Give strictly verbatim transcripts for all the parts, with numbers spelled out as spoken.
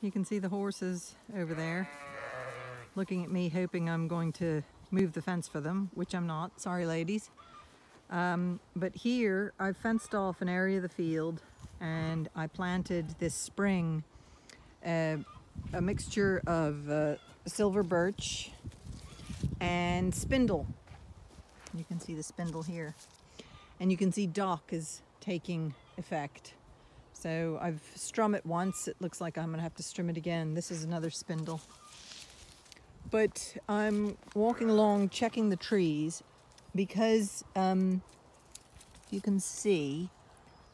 You can see the horses over there looking at me, hoping I'm going to move the fence for them, which I'm not. Sorry, ladies. Um, but here I've fenced off an area of the field, and I planted this spring uh, a mixture of uh, silver birch and spindle. You can see the spindle here, and you can see dock is taking effect. So I've strummed it once. It looks like I'm gonna have to strum it again. This is another spindle. But I'm walking along checking the trees, because um, you can see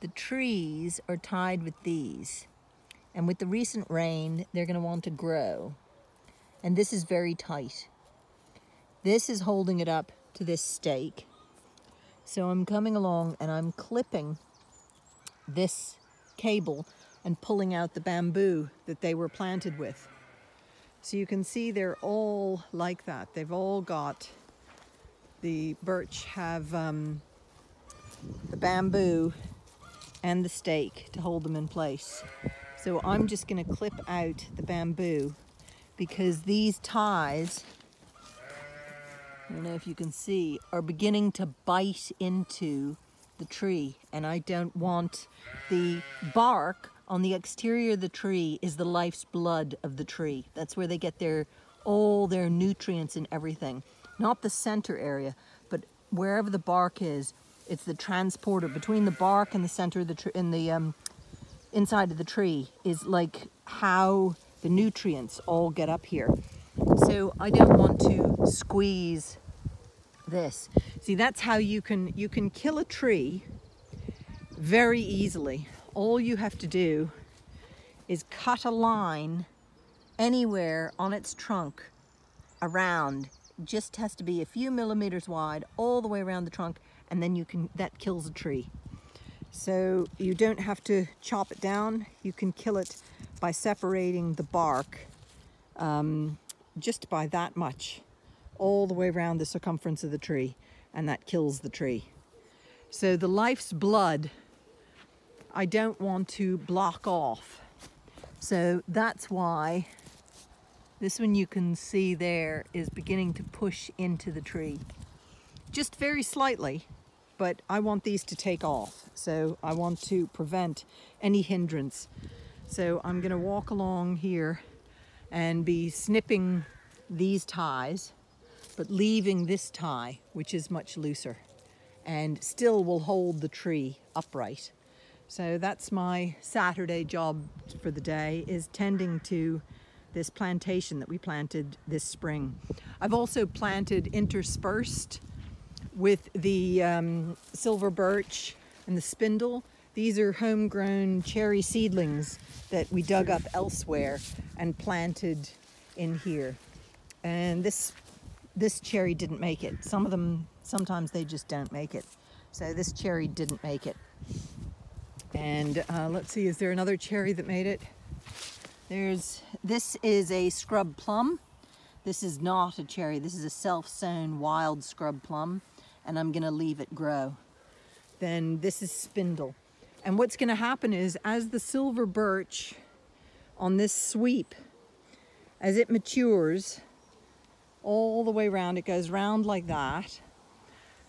the trees are tied with these, and with the recent rain they're going to want to grow, and this is very tight. This is holding it up to this stake, so I'm coming along and I'm clipping this cable and pulling out the bamboo that they were planted with. So you can see they're all like that. They've all got the birch, have um, the bamboo and the stake to hold them in place. So I'm just going to clip out the bamboo, because these ties, I don't know if you can see, are beginning to bite into the tree, and I don't want the bark on the exterior of the tree is the life's blood of the tree. That's where they get their all their nutrients and everything. Not the center area, but wherever the bark is, it's the transporter between the bark and the center of the tree. In the um, inside of the tree is like how the nutrients all get up here. So I don't want to squeeze this. See, that's how you can you can kill a tree very easily. All you have to do is cut a line anywhere on its trunk around. Just has to be a few millimeters wide all the way around the trunk, and then you can, that kills a tree. So you don't have to chop it down. You can kill it by separating the bark um, just by that much all the way around the circumference of the tree, and that kills the tree. So the life's blood I don't want to block off. So that's why this one you can see there is beginning to push into the tree. Just very slightly, but I want these to take off. So I want to prevent any hindrance. So I'm gonna walk along here and be snipping these ties, but leaving this tie, which is much looser and still will hold the tree upright. So that's my Saturday job for the day, is tending to this plantation that we planted this spring. I've also planted interspersed with the um, silver birch and the spindle. These are homegrown cherry seedlings that we dug up elsewhere and planted in here. And this, this cherry didn't make it. Some of them, sometimes they just don't make it. So this cherry didn't make it. And uh, let's see, is there another cherry that made it? There's, this is a scrub plum. This is not a cherry. This is a self-sown wild scrub plum, and I'm gonna leave it grow. Then this is spindle. And what's gonna happen is, as the silver birch on this sweep, as it matures, all the way around, it goes round like that.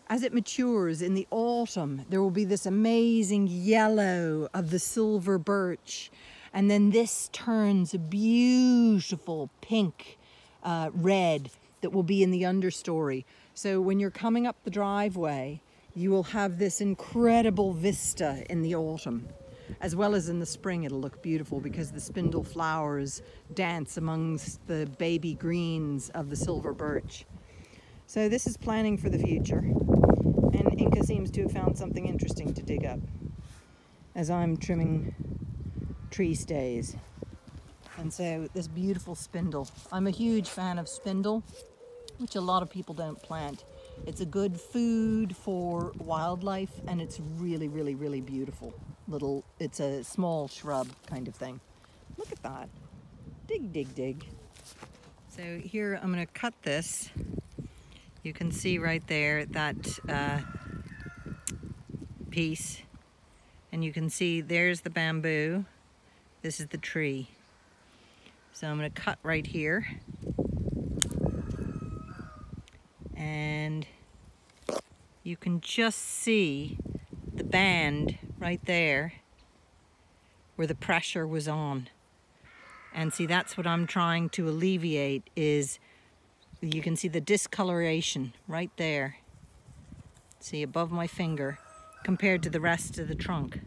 As it matures in the autumn, there will be this amazing yellow of the silver birch. And then this turns a beautiful pink uh, red that will be in the understory. So when you're coming up the driveway, you will have this incredible vista in the autumn, as well as in the spring. It'll look beautiful because the spindle flowers dance amongst the baby greens of the silver birch. So this is planning for the future, and Inca seems to have found something interesting to dig up as I'm trimming tree stays. And so this beautiful spindle, I'm a huge fan of spindle, which a lot of people don't plant. It's a good food for wildlife, and it's really really really beautiful little, it's a small shrub kind of thing. Look at that, dig dig dig. So here I'm going to cut this. You can see right there that uh, piece, and you can see there's the bamboo. This is the tree. So I'm going to cut right here and you can just see the band right there where the pressure was on. And see, that's what I'm trying to alleviate, is you can see the discoloration right there, see, above my finger compared to the rest of the trunk.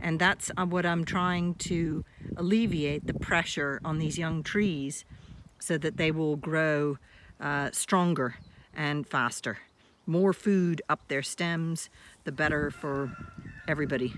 And that's what I'm trying to alleviate, the pressure on these young trees, so that they will grow uh, stronger and faster. More food up their stems, the better for everybody.